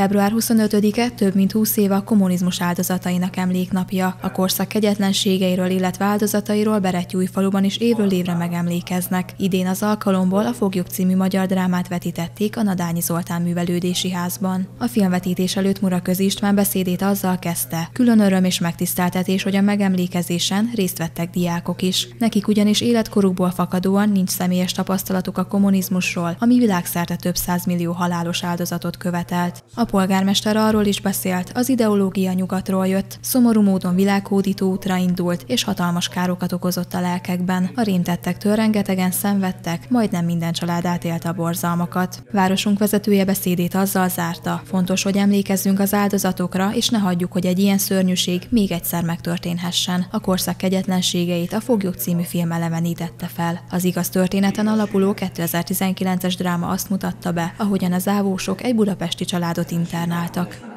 Február 25-e több mint 20 év a kommunizmus áldozatainak emléknapja. A korszak kegyetlenségeiről, illetve áldozatairól Berettyóújfaluban is évről évre megemlékeznek. Idén az alkalomból a Foglyok című magyar drámát vetítették a Nadányi Zoltán Művelődési Házban. A filmvetítés előtt Muraközi István beszédét azzal kezdte: külön öröm és megtiszteltetés, hogy a megemlékezésen részt vettek diákok is. Nekik ugyanis életkorukból fakadóan nincs személyes tapasztalatuk a kommunizmusról, ami világszerte több 100 millió halálos áldozatot követelt. A polgármester arról is beszélt, az ideológia nyugatról jött, szomorú módon világhódító útra indult, és hatalmas károkat okozott a lelkekben. A rémtettektől rengetegen szenvedtek, majdnem minden család átélte a borzalmakat. Városunk vezetője beszédét azzal zárta: fontos, hogy emlékezzünk az áldozatokra, és ne hagyjuk, hogy egy ilyen szörnyűség még egyszer megtörténhessen. A korszak kegyetlenségeit a Foglyok című film elevenítette fel. Az igaz történeten alapuló 2019-es dráma azt mutatta be, ahogyan a závósok egy budapesti családot internáltak.